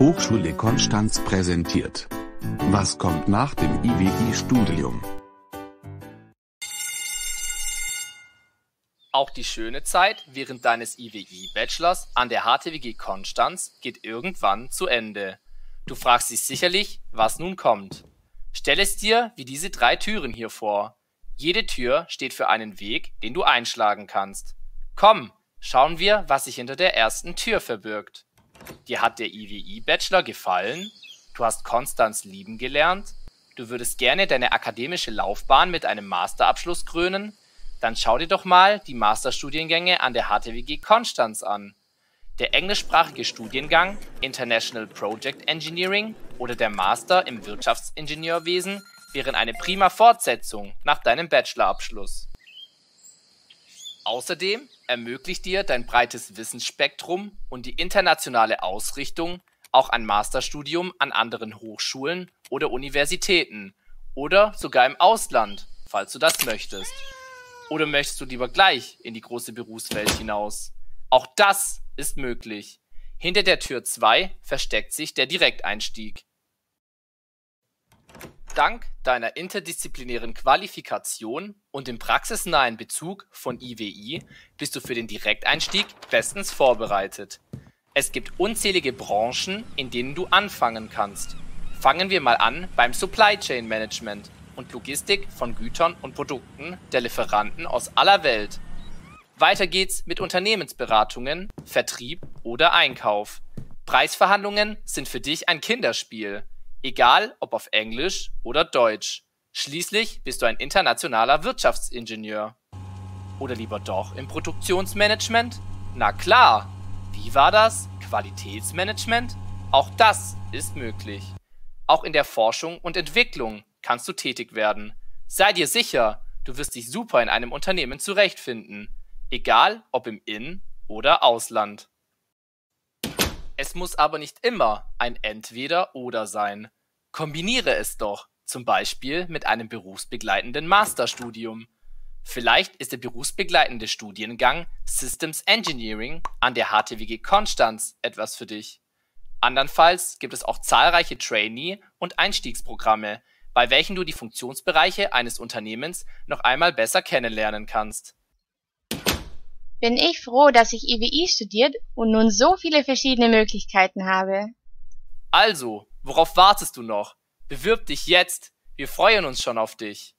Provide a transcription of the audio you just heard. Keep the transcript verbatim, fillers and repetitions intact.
Hochschule Konstanz präsentiert. Was kommt nach dem I W I-Studium? Auch die schöne Zeit während deines I W I-Bachelors an der H T W G Konstanz geht irgendwann zu Ende. Du fragst dich sicherlich, was nun kommt. Stell es dir wie diese drei Türen hier vor. Jede Tür steht für einen Weg, den du einschlagen kannst. Komm, schauen wir, was sich hinter der ersten Tür verbirgt. Dir hat der I W I-Bachelor gefallen? Du hast Konstanz lieben gelernt? Du würdest gerne deine akademische Laufbahn mit einem Masterabschluss krönen? Dann schau dir doch mal die Masterstudiengänge an der H T W G Konstanz an. Der englischsprachige Studiengang International Project Engineering oder der Master im Wirtschaftsingenieurwesen wären eine prima Fortsetzung nach deinem Bachelorabschluss. Außerdem ermöglicht dir dein breites Wissensspektrum und die internationale Ausrichtung auch ein Masterstudium an anderen Hochschulen oder Universitäten oder sogar im Ausland, falls du das möchtest. Oder möchtest du lieber gleich in die große Berufswelt hinaus? Auch das ist möglich. Hinter der Tür zwei versteckt sich der Direkteinstieg. Dank deiner interdisziplinären Qualifikation und dem praxisnahen Bezug von I W I bist du für den Direkteinstieg bestens vorbereitet. Es gibt unzählige Branchen, in denen du anfangen kannst. Fangen wir mal an beim Supply Chain Management und Logistik von Gütern und Produkten der Lieferanten aus aller Welt. Weiter geht's mit Unternehmensberatungen, Vertrieb oder Einkauf. Preisverhandlungen sind für dich ein Kinderspiel. Egal ob auf Englisch oder Deutsch. Schließlich bist du ein internationaler Wirtschaftsingenieur. Oder lieber doch im Produktionsmanagement? Na klar! Wie war das? Qualitätsmanagement? Auch das ist möglich. Auch in der Forschung und Entwicklung kannst du tätig werden. Sei dir sicher, du wirst dich super in einem Unternehmen zurechtfinden. Egal ob im In- oder Ausland. Es muss aber nicht immer ein Entweder-Oder sein. Kombiniere es doch, zum Beispiel mit einem berufsbegleitenden Masterstudium. Vielleicht ist der berufsbegleitende Studiengang Systems Engineering an der H T W G Konstanz etwas für dich. Andernfalls gibt es auch zahlreiche Trainee- und Einstiegsprogramme, bei welchen du die Funktionsbereiche eines Unternehmens noch einmal besser kennenlernen kannst. Bin ich froh, dass ich I W I studiert und nun so viele verschiedene Möglichkeiten habe. Also, worauf wartest du noch? Bewirb dich jetzt! Wir freuen uns schon auf dich!